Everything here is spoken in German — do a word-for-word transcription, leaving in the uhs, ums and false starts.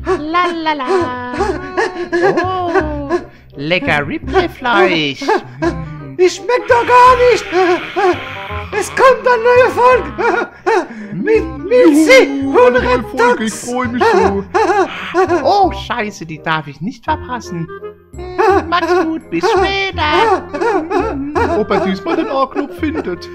Lalala. Oh, lecker Ripley-Fleisch. Ich schmeckt doch gar nicht. Es kommt ein neuer Volk. Mit Milzi und Reptox. Ich freue mich so. Oh, scheiße, die darf ich nicht verpassen. Mach's gut, bis später. Ob er diesmal den A-Club findet.